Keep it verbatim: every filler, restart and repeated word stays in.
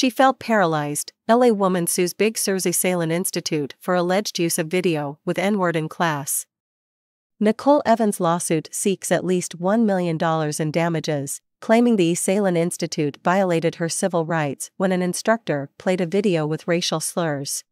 She felt paralyzed. L A woman sues Big Sur's Esalen Institute for alleged use of video with N-word in class. Nicole Evans' lawsuit seeks at least one million dollars in damages, claiming the Esalen Institute violated her civil rights when an instructor played a video with racial slurs.